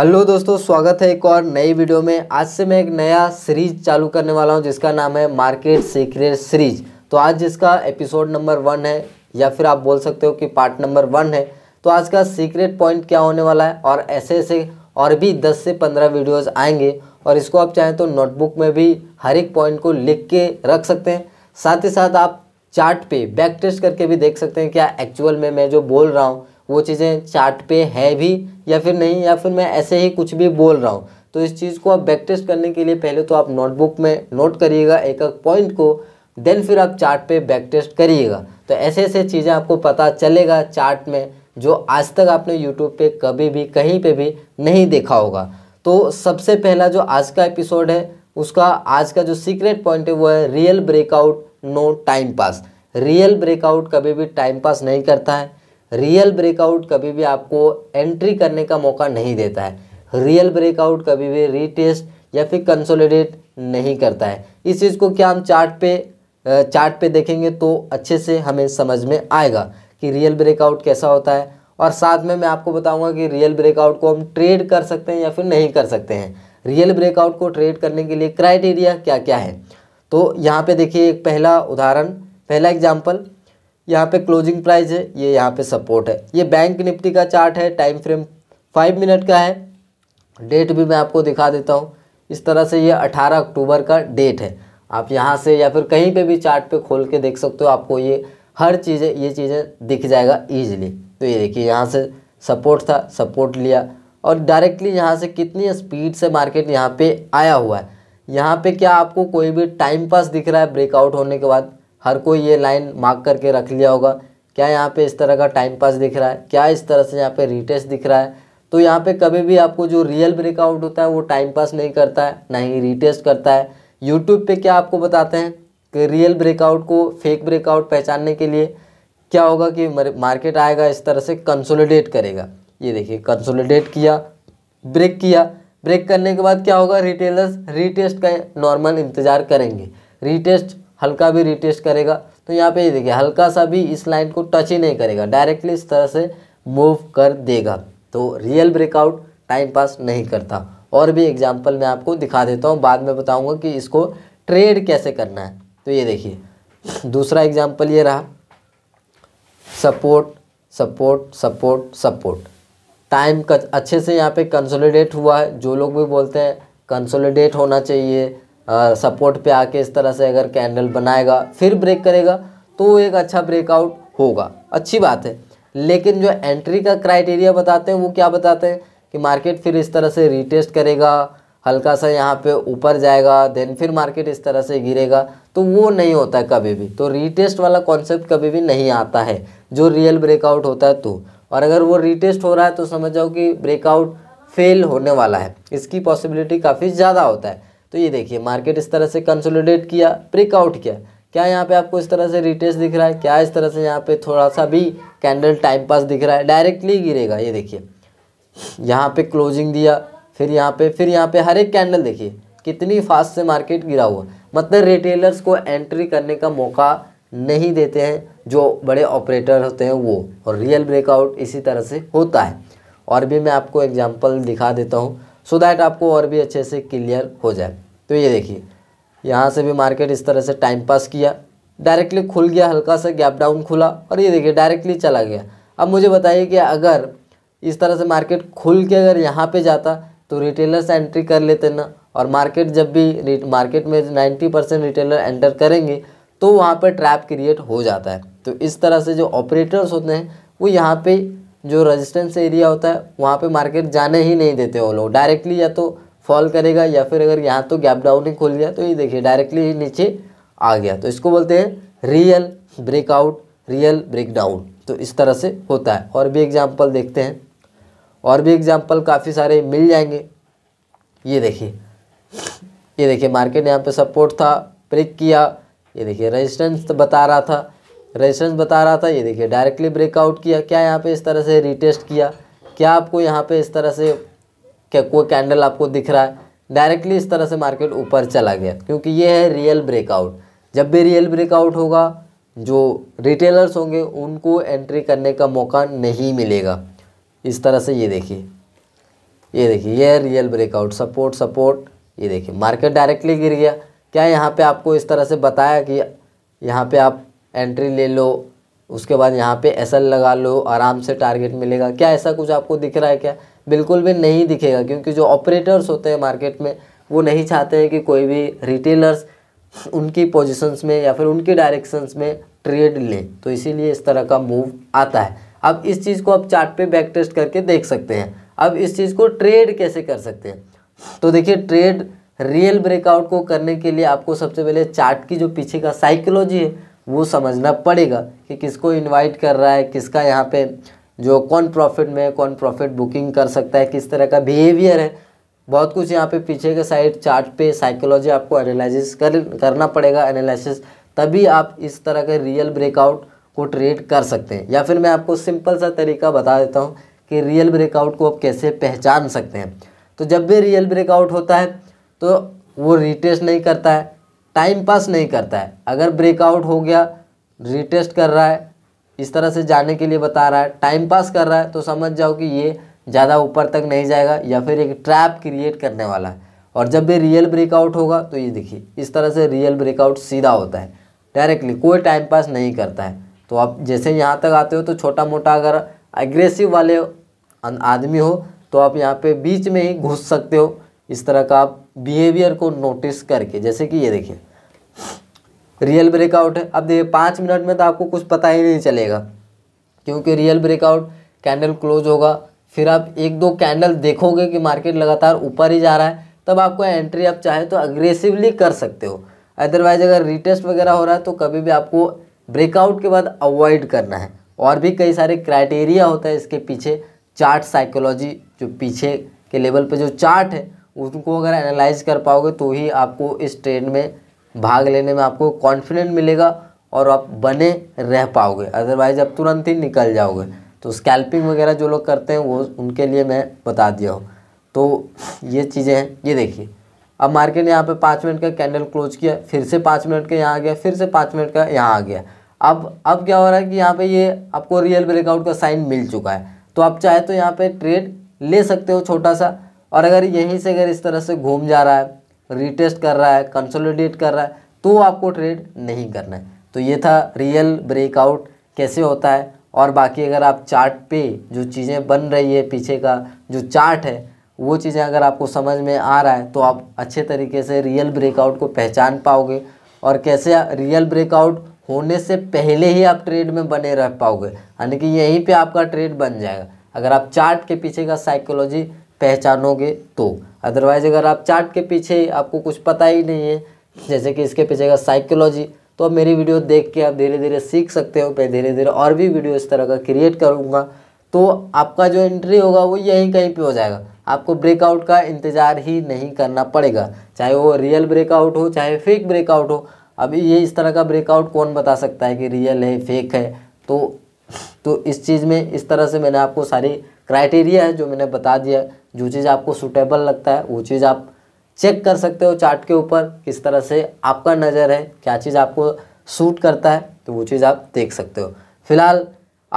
Hello दोस्तों, स्वागत है एक और नई वीडियो में। आज से मैं एक नया सीरीज चालू करने वाला हूं जिसका नाम है मार्केट सीक्रेट सीरीज। तो आज जिसका एपिसोड नंबर 1 है या फिर आप बोल सकते हो कि पार्ट नंबर 1 है। तो आज का सीक्रेट पॉइंट क्या होने वाला है और ऐसे ऐसे और भी 10 से 15 वीडियोज़ आएंगे और इसको आप चाहें तो नोटबुक में भी हर एक पॉइंट को लिख के रख सकते हैं। साथ ही साथ आप चार्ट पे बैक टेस्ट करके भी देख सकते हैं क्या एक्चुअल में मैं जो बोल रहा हूँ वो चीज़ें चार्ट पे है भी या फिर नहीं, या फिर मैं ऐसे ही कुछ भी बोल रहा हूँ। तो इस चीज़ को आप बैक टेस्ट करने के लिए पहले तो आप नोटबुक में नोट करिएगा एक एक पॉइंट को, देन फिर आप चार्ट पे बैक टेस्ट करिएगा। तो ऐसे ऐसे चीज़ें आपको पता चलेगा चार्ट में जो आज तक आपने यूट्यूब पे कभी भी कहीं पे भी नहीं देखा होगा। तो सबसे पहला जो आज का एपिसोड है उसका आज का जो सीक्रेट पॉइंट है वो है real breakout no time pass. Real breakout कभी भी टाइम पास नहीं करता है। रियल ब्रेकआउट कभी भी आपको एंट्री करने का मौका नहीं देता है। रियल ब्रेकआउट कभी भी रीटेस्ट या फिर कंसोलिडेट नहीं करता है। इस चीज़ को क्या हम चार्ट पे देखेंगे तो अच्छे से हमें समझ में आएगा कि रियल ब्रेकआउट कैसा होता है। और साथ में मैं आपको बताऊंगा कि रियल ब्रेकआउट को हम ट्रेड कर सकते हैं या फिर नहीं कर सकते हैं। रियल ब्रेकआउट को ट्रेड करने के लिए क्राइटेरिया क्या क्या है। तो यहाँ पर देखिए एक पहला उदाहरण, पहला एग्जाम्पल, यहाँ पे क्लोजिंग प्राइस है, ये यहाँ पे सपोर्ट है। ये बैंक निफ्टी का चार्ट है, टाइम फ्रेम 5 मिनट का है। डेट भी मैं आपको दिखा देता हूँ। इस तरह से ये 18 अक्टूबर का डेट है। आप यहाँ से या फिर कहीं पे भी चार्ट पे खोल के देख सकते हो, आपको ये हर चीज़ें दिख जाएगा ईजिली। तो ये देखिए यहाँ से सपोर्ट था, सपोर्ट लिया और डायरेक्टली यहाँ से कितनी स्पीड से मार्केट यहाँ पर आया हुआ है। यहाँ पर क्या आपको कोई भी टाइम पास दिख रहा है ब्रेकआउट होने के बाद? हर कोई ये लाइन मार्क करके रख लिया होगा। क्या यहाँ पे इस तरह का टाइम पास दिख रहा है? क्या इस तरह से यहाँ पे रिटेस्ट दिख रहा है? तो यहाँ पे कभी भी आपको जो रियल ब्रेकआउट होता है वो टाइम पास नहीं करता है, ना ही रिटेस्ट करता है। यूट्यूब पे क्या आपको बताते हैं कि रियल ब्रेकआउट को फेक ब्रेकआउट पहचानने के लिए क्या होगा कि मार्केट आएगा, इस तरह से कंसोलिडेट करेगा। ये देखिए कंसोलिडेट किया, ब्रेक किया। ब्रेक करने के बाद क्या होगा, रिटेलर्स रिटेस्ट का नॉर्मल इंतज़ार करेंगे। रिटेस्ट हल्का भी रिटेस्ट करेगा तो यहाँ पे ये देखिए हल्का सा भी इस लाइन को टच ही नहीं करेगा, डायरेक्टली इस तरह से मूव कर देगा। तो रियल ब्रेकआउट टाइम पास नहीं करता। और भी एग्जांपल मैं आपको दिखा देता हूँ, बाद में बताऊँगा कि इसको ट्रेड कैसे करना है। तो ये देखिए दूसरा एग्जांपल ये रहा, support support support support. Time अच्छे से यहाँ पर कंसोलिडेट हुआ है। जो लोग भी बोलते हैं कंसोलिडेट होना चाहिए, सपोर्ट पे आके इस तरह से अगर कैंडल बनाएगा फिर ब्रेक करेगा तो एक अच्छा ब्रेकआउट होगा, अच्छी बात है। लेकिन जो एंट्री का क्राइटेरिया बताते हैं वो क्या बताते हैं कि मार्केट फिर इस तरह से रिटेस्ट करेगा, हल्का सा यहाँ पे ऊपर जाएगा, देन फिर मार्केट इस तरह से गिरेगा। तो वो नहीं होता है कभी भी। तो रिटेस्ट वाला कॉन्सेप्ट कभी भी नहीं आता है जो रियल ब्रेकआउट होता है। तो और अगर वो रिटेस्ट हो रहा है तो समझ जाओ कि ब्रेकआउट फेल होने वाला है, इसकी पॉसिबिलिटी काफ़ी ज़्यादा होता है। तो ये देखिए मार्केट इस तरह से कंसोलिडेट किया, ब्रेकआउट किया। क्या यहाँ पे आपको इस तरह से रिटेस्ट दिख रहा है? क्या इस तरह से यहाँ पे थोड़ा सा भी कैंडल टाइम पास दिख रहा है? डायरेक्टली गिरेगा। ये देखिए यहाँ पे क्लोजिंग दिया, फिर यहाँ पे, फिर यहाँ पे। हर एक कैंडल देखिए कितनी फास्ट से मार्केट गिरा हुआ। मतलब रिटेलर्स को एंट्री करने का मौका नहीं देते हैं जो बड़े ऑपरेटर होते हैं वो। और रियल ब्रेकआउट इसी तरह से होता है। और भी मैं आपको एग्जाम्पल दिखा देता हूँ सो दैट आपको और भी अच्छे से क्लियर हो जाए। तो ये देखिए यहाँ से भी मार्केट इस तरह से टाइम पास किया, डायरेक्टली खुल गया, हल्का सा गैप डाउन खुला और ये देखिए डायरेक्टली चला गया। अब मुझे बताइए कि अगर इस तरह से मार्केट खुल के अगर यहाँ पे जाता तो रिटेलर्स एंट्री कर लेते ना। और मार्केट जब भी मार्केट में 90% रिटेलर एंटर करेंगे तो वहाँ पर ट्रैप क्रिएट हो जाता है। तो इस तरह से जो ऑपरेटर्स होते हैं वो यहाँ पर जो रेजिस्टेंस एरिया होता है वहाँ पे मार्केट जाने ही नहीं देते वो लोग। डायरेक्टली या तो फॉल करेगा या फिर अगर यहाँ तो गैप डाउन ही खुल गया तो ये देखिए डायरेक्टली ही नीचे आ गया। तो इसको बोलते हैं रियल ब्रेकआउट, रियल ब्रेकडाउन। तो इस तरह से होता है। और भी एग्जांपल देखते हैं, और भी एग्जांपल काफ़ी सारे मिल जाएंगे। ये देखिए, ये देखिए मार्केट यहाँ पर सपोर्ट था, ब्रेक किया। ये देखिए रजिस्टेंस बता रहा था, रेजिस्टेंस बता रहा था। ये देखिए डायरेक्टली ब्रेकआउट किया। क्या यहाँ पे इस तरह से रिटेस्ट किया? क्या आपको यहाँ पे इस तरह से क्या कोई कैंडल आपको दिख रहा है? डायरेक्टली इस तरह से मार्केट ऊपर चला गया, क्योंकि ये है रियल ब्रेकआउट। जब भी रियल ब्रेकआउट होगा जो रिटेलर्स होंगे उनको एंट्री करने का मौका नहीं मिलेगा। इस तरह से ये देखिए ये देखिए ये रियल ब्रेकआउट सपोर्ट, ये देखिए मार्केट डायरेक्टली गिर गया। क्या यहाँ पे आपको इस तरह से बताया कि यहाँ पे आप एंट्री ले लो, उसके बाद यहाँ पे एसएल लगा लो, आराम से टारगेट मिलेगा? क्या ऐसा कुछ आपको दिख रहा है क्या? बिल्कुल भी नहीं दिखेगा, क्योंकि जो ऑपरेटर्स होते हैं मार्केट में वो नहीं चाहते हैं कि कोई भी रिटेलर्स उनकी पोजीशंस में या फिर उनकी डायरेक्शंस में ट्रेड लें, तो इसीलिए इस तरह का मूव आता है। अब इस चीज़ को आप चार्ट पे बैक टेस्ट करके देख सकते हैं। अब इस चीज़ को ट्रेड कैसे कर सकते हैं, तो देखिए ट्रेड रियल ब्रेकआउट को करने के लिए आपको सबसे पहले चार्ट की जो पीछे का साइकोलॉजी है वो समझना पड़ेगा कि किसको इन्वाइट कर रहा है, किसका यहाँ पे जो कौन प्रॉफिट में कौन प्रॉफिट बुकिंग कर सकता है, किस तरह का बिहेवियर है, बहुत कुछ यहाँ पे पीछे के साइड चार्ट पे साइकोलॉजी आपको एनालिसिस करना पड़ेगा, एनालिसिस, तभी आप इस तरह के रियल ब्रेकआउट को ट्रेड कर सकते हैं। या फिर मैं आपको सिंपल सा तरीका बता देता हूँ कि रियल ब्रेकआउट को आप कैसे पहचान सकते हैं। तो जब भी रियल ब्रेकआउट होता है तो वो रिटेस्ट नहीं करता है, टाइम पास नहीं करता है। अगर ब्रेकआउट हो गया, रिटेस्ट कर रहा है, इस तरह से जाने के लिए बता रहा है, टाइम पास कर रहा है, तो समझ जाओ कि ये ज़्यादा ऊपर तक नहीं जाएगा या फिर एक ट्रैप क्रिएट करने वाला है। और जब भी रियल ब्रेकआउट होगा तो ये देखिए इस तरह से रियल ब्रेकआउट सीधा होता है, डायरेक्टली, कोई टाइम पास नहीं करता है। तो आप जैसे यहाँ तक आते हो तो छोटा मोटा अगर एग्रेसिव वाले आदमी हो तो आप यहाँ पे बीच में ही घुस सकते हो, इस तरह का आप बिहेवियर को नोटिस करके। जैसे कि ये देखिए रियल ब्रेकआउट है, अब देखिए 5 मिनट में तो आपको कुछ पता ही नहीं चलेगा, क्योंकि रियल ब्रेकआउट कैंडल क्लोज होगा, फिर आप 1-2 कैंडल देखोगे कि मार्केट लगातार ऊपर ही जा रहा है, तब आपको एंट्री आप चाहे तो अग्रेसिवली कर सकते हो। अदरवाइज अगर रिटेस्ट वगैरह हो रहा है तो कभी भी आपको ब्रेकआउट के बाद अवॉइड करना है। और भी कई सारे क्राइटेरिया होता है इसके पीछे, चार्ट साइकोलॉजी जो पीछे के लेवल पे जो चार्ट है उनको अगर एनालाइज कर पाओगे तो ही आपको इस ट्रेड में भाग लेने में आपको कॉन्फिडेंट मिलेगा और आप बने रह पाओगे, अदरवाइज आप तुरंत ही निकल जाओगे। तो स्कैल्पिंग वगैरह जो लोग करते हैं वो उनके लिए मैं बता दिया हूँ। तो ये चीज़ें हैं। ये देखिए अब मार्केट यहाँ पे 5 मिनट का कैंडल क्लोज किया, फिर से 5 मिनट का यहाँ आ गया, फिर से 5 मिनट का यहाँ आ गया। अब क्या हो रहा है कि यहाँ पे ये आपको रियल ब्रेकआउट का साइन मिल चुका है, तो आप चाहे तो यहाँ पे ट्रेड ले सकते हो छोटा सा। और अगर यहीं से अगर इस तरह से घूम जा रहा है, रिटेस्ट कर रहा है, कंसोलिडेट कर रहा है, तो आपको ट्रेड नहीं करना है। तो ये था रियल ब्रेकआउट कैसे होता है। और बाकी अगर आप चार्ट पे जो चीज़ें बन रही है, पीछे का जो चार्ट है वो चीज़ें अगर आपको समझ में आ रहा है तो आप अच्छे तरीके से रियल ब्रेकआउट को पहचान पाओगे और कैसे रियल ब्रेकआउट होने से पहले ही आप ट्रेड में बने रह पाओगे, यानी कि यहीं पे आपका ट्रेड बन जाएगा अगर आप चार्ट के पीछे का साइकोलॉजी पहचानोगे तो। अदरवाइज़ अगर आप चार्ट के पीछे आपको कुछ पता ही नहीं है जैसे कि इसके पीछे का साइकोलॉजी, तो अब मेरी वीडियो देख के आप धीरे धीरे सीख सकते हो। मैं धीरे धीरे और भी वीडियो इस तरह का क्रिएट करूँगा, तो आपका जो एंट्री होगा वो यहीं कहीं पे हो जाएगा, आपको ब्रेकआउट का इंतज़ार ही नहीं करना पड़ेगा, चाहे वो रियल ब्रेकआउट हो चाहे फेक ब्रेकआउट हो। अभी ये इस तरह का ब्रेकआउट कौन बता सकता है कि रियल है फेक है? तो इस चीज़ में इस तरह से मैंने आपको सारी क्राइटेरिया है जो मैंने बता दिया, जो चीज़ आपको सूटेबल लगता है वो चीज़ आप चेक कर सकते हो चार्ट के ऊपर, किस तरह से आपका नज़र है, क्या चीज़ आपको सूट करता है, तो वो चीज़ आप देख सकते हो। फिलहाल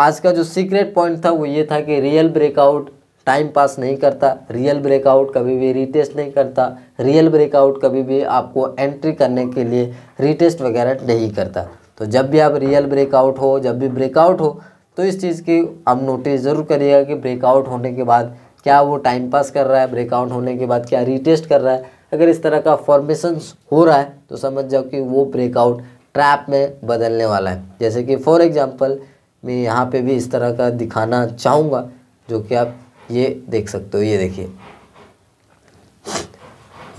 आज का जो सीक्रेट पॉइंट था वो ये था कि रियल ब्रेकआउट टाइम पास नहीं करता, रियल ब्रेकआउट कभी भी रिटेस्ट नहीं करता, रियल ब्रेकआउट कभी भी आपको एंट्री करने के लिए रिटेस्ट वगैरह नहीं करता। तो जब भी आप रियल ब्रेकआउट हो, जब भी ब्रेकआउट हो, तो इस चीज़ की आप नोटिस ज़रूर करिएगा कि ब्रेकआउट होने के बाद क्या वो टाइम पास कर रहा है, ब्रेकआउट होने के बाद क्या रिटेस्ट कर रहा है। अगर इस तरह का फॉर्मेशंस हो रहा है तो समझ जाओ कि वो ब्रेकआउट ट्रैप में बदलने वाला है। जैसे कि फॉर एग्जांपल मैं यहाँ पे भी इस तरह का दिखाना चाहूँगा, जो कि आप ये देख सकते हो। ये देखिए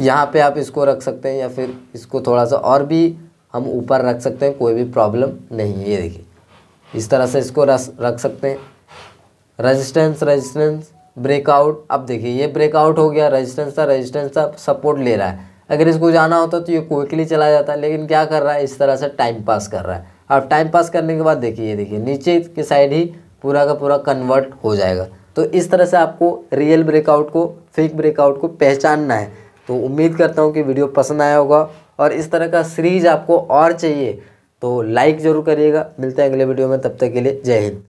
यहाँ पे आप इसको रख सकते हैं या फिर इसको थोड़ा सा और भी हम ऊपर रख सकते हैं, कोई भी प्रॉब्लम नहीं है। ये देखिए इस तरह से इसको रख सकते हैं। रेजिस्टेंस ब्रेकआउट, अब देखिए ये ब्रेकआउट हो गया, रेजिस्टेंस था, सपोर्ट ले रहा है। अगर इसको जाना होता तो ये क्विकली चला जाता, लेकिन क्या कर रहा है, इस तरह से टाइम पास कर रहा है। अब टाइम पास करने के बाद देखिए ये देखिए नीचे के साइड ही पूरा का पूरा कन्वर्ट हो जाएगा। तो इस तरह से आपको रियल ब्रेकआउट को, फेक ब्रेकआउट को पहचानना है। तो उम्मीद करता हूँ कि वीडियो पसंद आया होगा, और इस तरह का सीरीज आपको और चाहिए तो लाइक ज़रूर करिएगा। मिलते हैं अगले वीडियो में, तब तक के लिए जय हिंद।